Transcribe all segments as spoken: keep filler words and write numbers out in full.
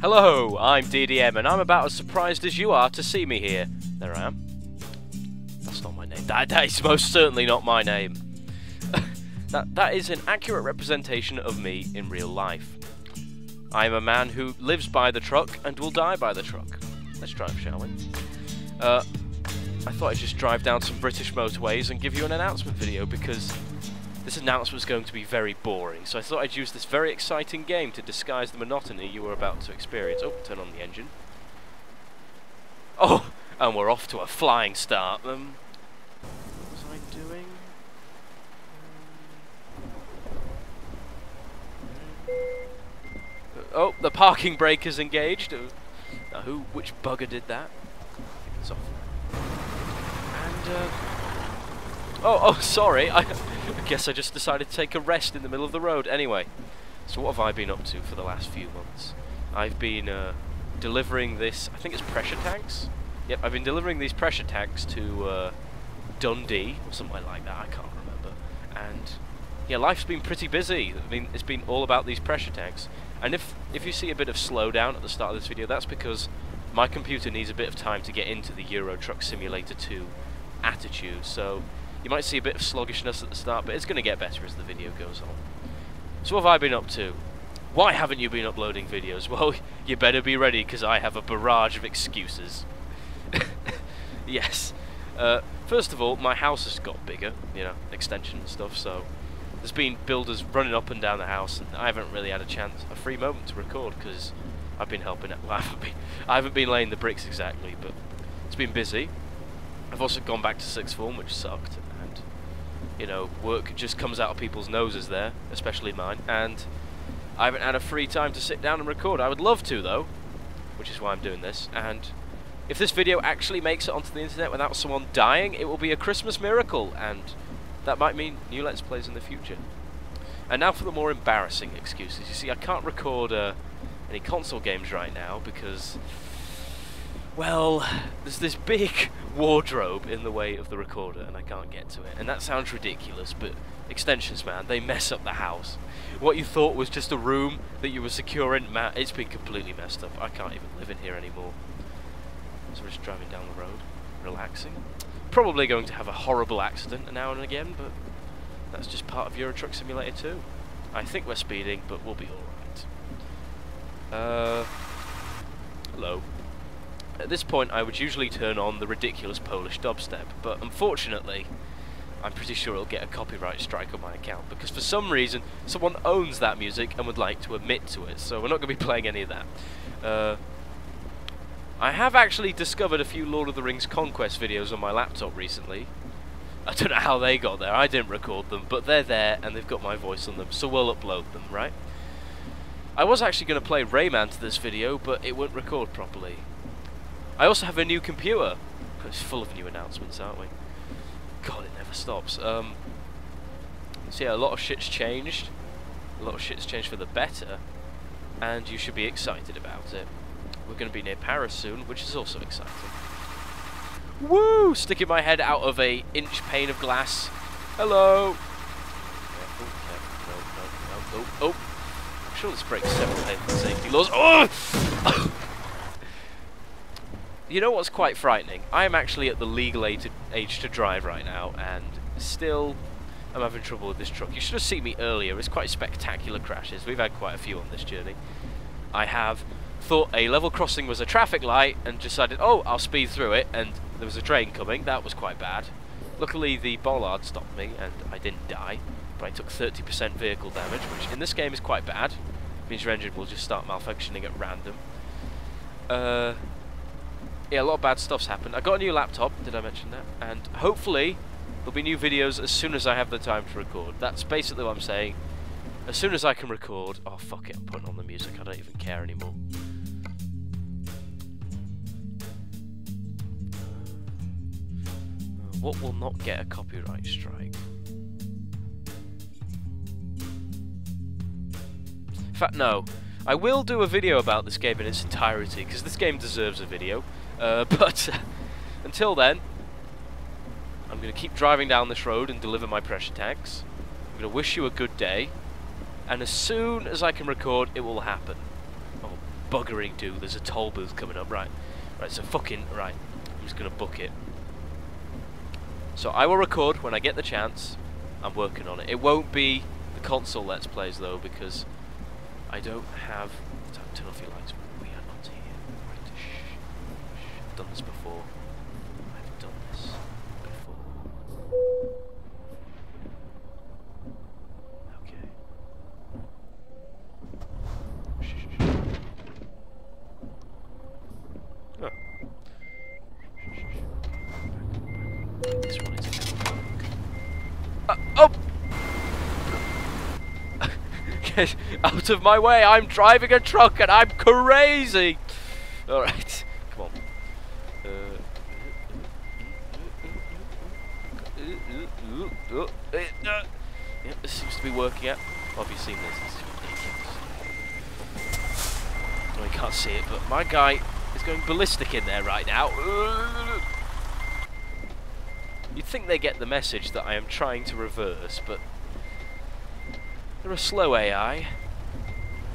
Hello, I'm D D M, and I'm about as surprised as you are to see me here. There I am. That's not my name. That, that is most certainly not my name. that, that is an accurate representation of me in real life. I am a man who lives by the truck and will die by the truck. Let's drive, shall we? Uh, I thought I'd just drive down some British motorways and give you an announcement video, because this announcement's going to be very boring, so I thought I'd use this very exciting game to disguise the monotony you were about to experience. Oh, turn on the engine. Oh, and we're off to a flying start. Um, what was I doing? Oh, the parking brake is engaged. Now who, which bugger did that? It's off. And, uh... oh, oh, sorry, I... I guess I just decided to take a rest in the middle of the road. Anyway, so what have I been up to for the last few months? I've been uh, delivering this, I think it's pressure tanks? Yep, I've been delivering these pressure tanks to uh, Dundee, or somewhere like that, I can't remember. And yeah, life's been pretty busy. I mean, it's been all about these pressure tanks. And if, if you see a bit of slowdown at the start of this video, that's because my computer needs a bit of time to get into the Euro Truck Simulator two attitude, so you might see a bit of sluggishness at the start, but it's going to get better as the video goes on. So what have I been up to? Why haven't you been uploading videos? Well, you better be ready, because I have a barrage of excuses. Yes. Uh, first of all, my house has got bigger, you know, extension and stuff, so there's been builders running up and down the house, and I haven't really had a chance, a free moment to record, because I've been helping out. Well, I haven't been, I haven't been laying the bricks exactly, but it's been busy. I've also gone back to sixth form, which sucked. You know, work just comes out of people's noses there, especially mine, and I haven't had a free time to sit down and record. I would love to, though, which is why I'm doing this, and if this video actually makes it onto the internet without someone dying, it will be a Christmas miracle, and that might mean new Let's Plays in the future. And now for the more embarrassing excuses. You see, I can't record uh, any console games right now because, well, there's this big wardrobe in the way of the recorder and I can't get to it. And that sounds ridiculous, but extensions, man, they mess up the house. What you thought was just a room that you were secure in, man, it's been completely messed up. I can't even live in here anymore. So we're just driving down the road, relaxing. Probably going to have a horrible accident an hour and again, but that's just part of Euro Truck Simulator two. I think we're speeding, but we'll be alright. Uh, hello. At this point I would usually turn on the ridiculous Polish dubstep, but unfortunately I'm pretty sure it'll get a copyright strike on my account, because for some reason someone owns that music and would like to admit to it, so we're not going to be playing any of that. Uh, I have actually discovered a few Lord of the Rings Conquest videos on my laptop recently. I don't know how they got there, I didn't record them, but they're there and they've got my voice on them, so we'll upload them, right? I was actually going to play Rayman to this video, but it wouldn't record properly. I also have a new computer. It's full of new announcements, aren't we? God, it never stops. Um, so yeah, a lot of shit's changed. A lot of shit's changed for the better. And you should be excited about it. We're going to be near Paris soon, which is also exciting. Woo! Sticking my head out of a inch pane of glass. Hello! Yeah, oh, yeah, no, no, no, oh, oh. I'm sure this breaks several health and safety laws. Oh! You know what's quite frightening? I am actually at the legal age to drive right now, and still I'm having trouble with this truck. You should have seen me earlier. It's quite spectacular crashes. We've had quite a few on this journey. I have thought a level crossing was a traffic light and decided, oh, I'll speed through it, and there was a train coming. That was quite bad. Luckily, the bollard stopped me, and I didn't die, but I took thirty percent vehicle damage, which in this game is quite bad. It means your engine will just start malfunctioning at random. Uh... Yeah, a lot of bad stuff's happened. I got a new laptop, did I mention that? And hopefully there'll be new videos as soon as I have the time to record. That's basically what I'm saying. As soon as I can record... Oh, fuck it, I'm putting on the music. I don't even care anymore. What will not get a copyright strike? In fact, no. I will do a video about this game in its entirety, because this game deserves a video. Uh, but until then, I'm going to keep driving down this road and deliver my pressure tanks. I'm going to wish you a good day, and as soon as I can record, it will happen. Oh, buggering do? There's a toll booth coming up, right? Right, so fucking right. I'm just gonna book it. So I will record when I get the chance. I'm working on it. It won't be the console Let's Plays though, because I don't have. Turn off your lights. We are not here. Right. Shh. Shh. I've done this before. I've done this before. Okay. Shh. Shh. Oh. Shh. Shh. Shh. Back. This one is a good one. Uh, oh. Get out of my way! I'm driving a truck and I'm crazy! Alright, come on. Uh, yeah, this seems to be working out. Well, have you seen this? This is ridiculous. No, you can't see it, but my guy is going ballistic in there right now. You'd think they get the message that I am trying to reverse, but they're a slow A I.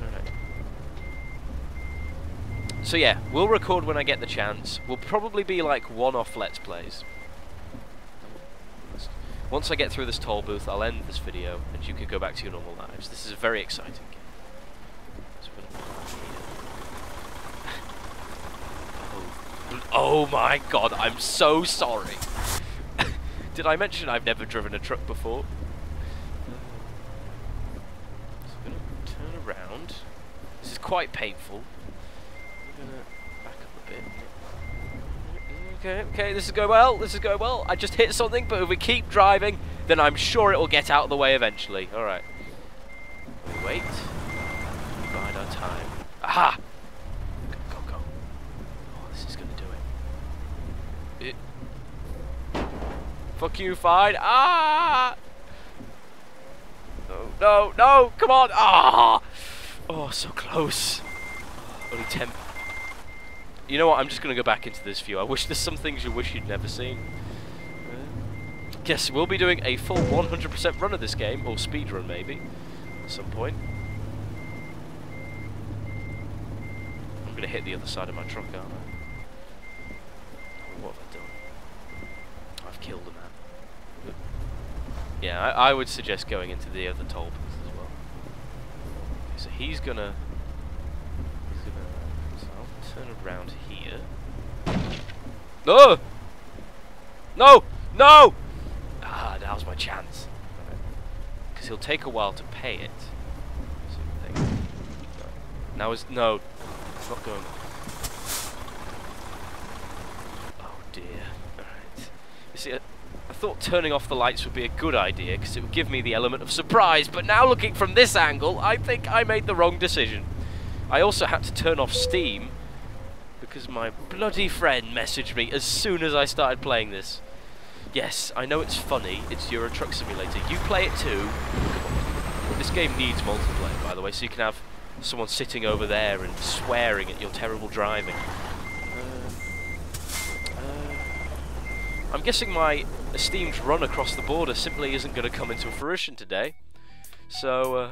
Alright. So yeah, we'll record when I get the chance. We'll probably be like one-off Let's Plays. Once I get through this toll booth, I'll end this video and you can go back to your normal lives. This is a very exciting game. Oh. Oh my god, I'm so sorry. Did I mention I've never driven a truck before? Round. This is quite painful. I'm gonna back up a bit. Okay, okay, this is going well, this is going well. I just hit something, but if we keep driving, then I'm sure it will get out of the way eventually. Alright. Wait. We bide our time. Aha! Go, go, go. Oh, this is gonna do it. it. Fuck you, fine. Ah! No, no, no, come on! Ah! Oh, so close. Only ten. You know what? I'm just going to go back into this view. I wish there's some things you wish you'd never seen. Uh, yes, we'll be doing a full one hundred percent run of this game, or speed run maybe, at some point. I'm going to hit the other side of my truck, aren't I? What have I done? I've killed a man. Yeah, I, I would suggest going into the other toll booth as well. Okay, so he's gonna, he's gonna, so I'll turn around here. No, no, no! Ah, now's my chance. Because he'll take a while to pay it. So no. Now is no, it's not going. Oh dear. All right. You see. Uh, I thought turning off the lights would be a good idea because it would give me the element of surprise, but now looking from this angle, I think I made the wrong decision. I also had to turn off Steam because my bloody friend messaged me as soon as I started playing this. Yes, I know it's funny, it's Euro Truck Simulator. You play it too. This game needs multiplayer, by the way, so you can have someone sitting over there and swearing at your terrible driving. I'm guessing my esteemed run across the border simply isn't going to come into fruition today. So, uh,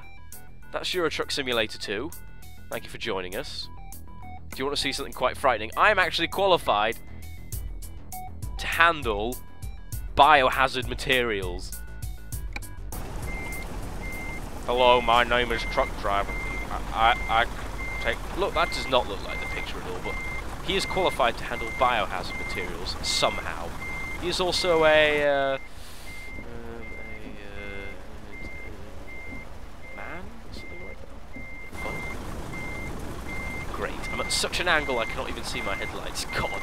that's Euro Truck Simulator two. Thank you for joining us. Do you want to see something quite frightening? I am actually qualified to handle biohazard materials. Hello, my name is Truck Driver. I, I, I take... Look, that does not look like the picture at all, but he is qualified to handle biohazard materials somehow. He is also a, uh, um, a, uh, a man or something like that. Oh. Great. I'm at such an angle I cannot even see my headlights. God.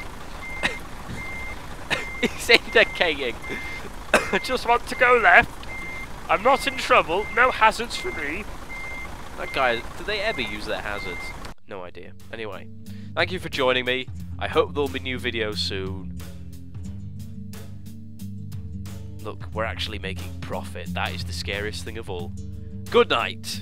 He's indicating. I just want to go left. I'm not in trouble. No hazards for me. That guy, do they ever use their hazards? No idea. Anyway, thank you for joining me. I hope there'll be new videos soon. Look, we're actually making profit. That is the scariest thing of all. Good night!